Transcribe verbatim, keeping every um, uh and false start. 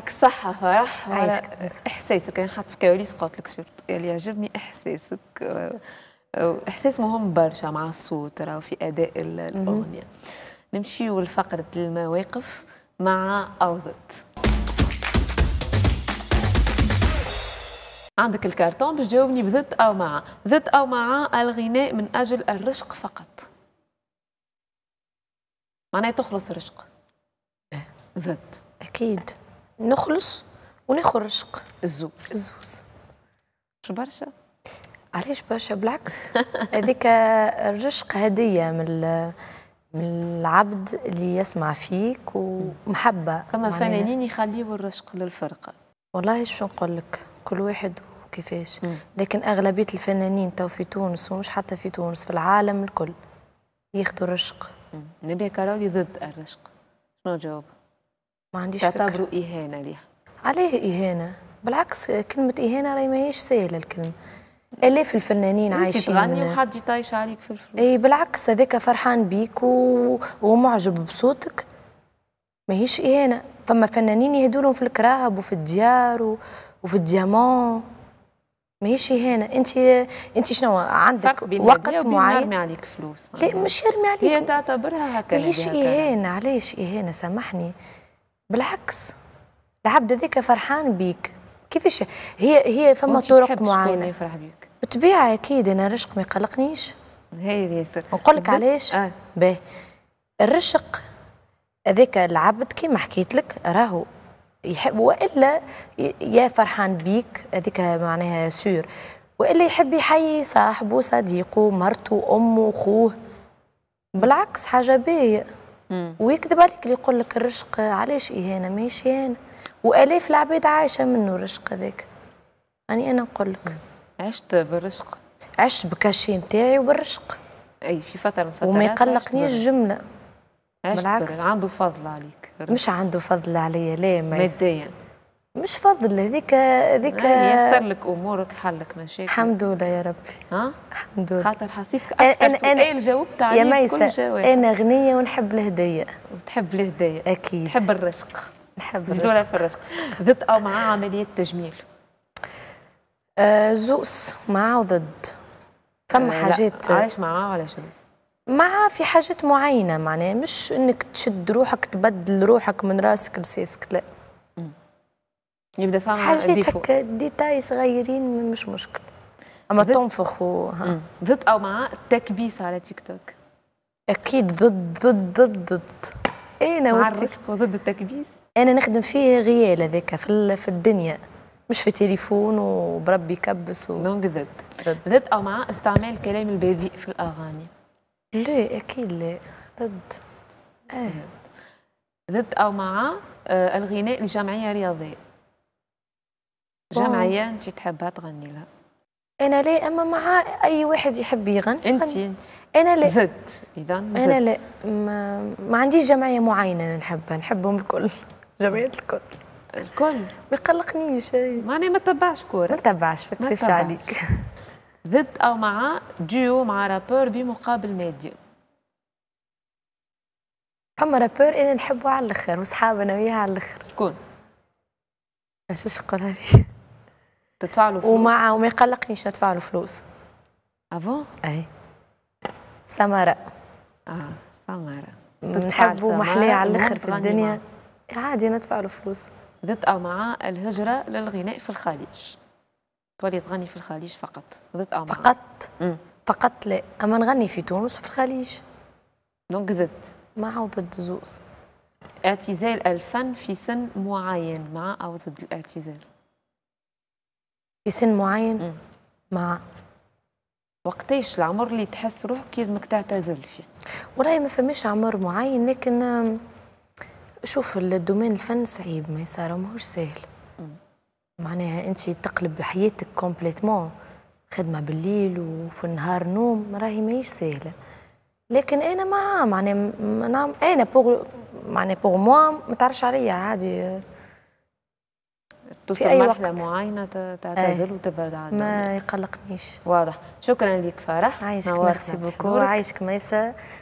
يعطيك الصحة فرح. عايشك إحساسك، يعني حتى كواليس قالت لك سورت اللي يعجبني إحساسك، إحساس مهم برشا مع الصوت راه في أداء الأغنية. نمشيو لفقرة المواقف مع أوضت. عندك الكارتون باش تجاوبني بضد أو مع. ضد أو مع الغناء من أجل الرشق فقط. معناها تخلص رشق. ضد. أكيد نخلص وناخذ رشق. الزوز. الزوز. مش برشا؟ علاش برشا؟ بالعكس هذيك الرشق هدية من من العبد اللي يسمع فيك ومحبة. ثم فنانين يخليوا الرشق للفرقة. والله شو نقول لك؟ كل واحد وكيفاش، لكن أغلبية الفنانين تو في تونس ومش حتى في تونس، في العالم الكل ياخذوا الرشق. نبي كارولي ضد الرشق. شنو جاوب؟ ما عنديش فكرة. تعتبروا إهانة ليها؟ عليه إهانة، بالعكس كلمة إهانة راهي ماهيش سهلة الكلمة. آلاف الفنانين عايشين. انت تغني وحد يطايش عليك في الفلوس. اي بالعكس هذاك فرحان بيك و... ومعجب بصوتك، ماهيش إهانة. فما فنانين يهدولهم في الكراب وفي الديار و... وفي الديامون، ماهيش إهانة. انت انت شنو عندك وقت معين يرمي عليك فلوس؟ لا مش يرمي عليك، هي تعتبرها هكا ماهيش إهانة. علاش إهانة؟ سامحني، بالعكس العبد هذاك فرحان بيك. كيفاش هي هي فما طرق معينه يفرح بيك بالطبيعه. اكيد انا الرشق ما يقلقنيش. هي ياسر نقول لك علاش. آه. باه الرشق هذاك العبد كيما حكيت لك راهو يحب، والا يا فرحان بيك هذيك معناها سور، والا يحب يحيي صاحبه صديقه مرته امه خوه. بالعكس حاجه باهيه. ويكذب عليك اللي يقول لك الرشق علاش اهانه، ماهيش اهانه. وآلاف العباد عايشة منه الرشق هذاك. يعني أنا نقول لك عشت بالرشق، عشت بكاشي نتاعي وبالرشق. أي في فترة من فترات وما يقلقنيش جملة. عشت بالعكس عنده فضل عليك. الرشق. مش عنده فضل عليا، لا ماديا مش فضل. هذيك هذيك ييسر لك امورك، حلك مشاكل. الحمد لله يا ربي. ها الحمد لله. خاطر حسيتك اكثر أنا سؤال جاوبت عليه بكل جواب. انا غنيه ونحب الهديه. وتحب الهديه اكيد. تحب الرشق. نحب الرشق. في الرشق. ضد او مع عمليه تجميل؟ آه زوس. مع وضد. فما آه حاجات. علاش مع ولا شنو؟ مع في حاجات معينه، معناها مش انك تشد روحك تبدل روحك من راسك لساسك، لا. يبدا فاهم حاجات هكا ديتاي صغيرين مش مشكل، اما تنفخ و ضد او مع التكبيس على تيك توك؟ اكيد ضد ضد ضد ضد. انا مع الرشق وضد التكبيس. انا نخدم فيه غيال هذاك في في الدنيا، مش في تليفون وبربي يكبس و... دونك ضد. ضد او مع استعمال كلام البذيء في الاغاني؟ لا اكيد لا، ضد. اه ضد او مع آه الغناء لجمعيه رياضيه؟ جمعيه انت تحبها تغني لها. انا لا، اما مع اي واحد يحب يغني. انت انت انا لا. ضد اذا. انا لا، ما, ما عنديش جمعيه معينه نحبها، نحبهم الكل. جمعيات الكل الكل ما يقلقنيش. معناها ما تبعش كوره، ما تبعش فكتبش عليك. ضد او مع ديو مع رابور بمقابل مادي؟ فما رابور انا نحبه على الاخر وصحابنا وياه على الاخر. شكون؟ اش نقولها لي؟ تدفع له فلوس ومع وما يقلقنيش ندفع له فلوس. افون؟ اي سمرة. اه سمرة نحبه محليه على الاخر في الدنيا، عادي ندفع له فلوس. ضد او مع الهجره للغناء في الخليج؟ تولي تغني في الخليج فقط. ضد او مع؟ فقط مم. فقط لا، اما نغني في تونس وفي الخليج. دونك ضد. مع وضد زوز. اعتزال الفن في سن معين؟ مع او ضد الاعتزال في سن معين؟ مم. مع. وقتاش العمر اللي تحس روحك لازمك تعتزل فيه؟ والله ما فماش عمر معين، لكن شوف الدومين الفن صعيب ما يصير، ماهوش سهل. معناها انت تقلب حياتك كومبليتمون، خدمه بالليل وفي النهار نوم، راهي ماهيش سهله. لكن انا مع معناها انا انا بوغ معناها بوغ موا ما تعرفش عليا عادي. توصل مرحله معينه تعتزل وتبعد عنها. ما يقلقنيش. واضح. شكرا لك فرح. عايشك ميرسي بوكو. عايشك ميسا.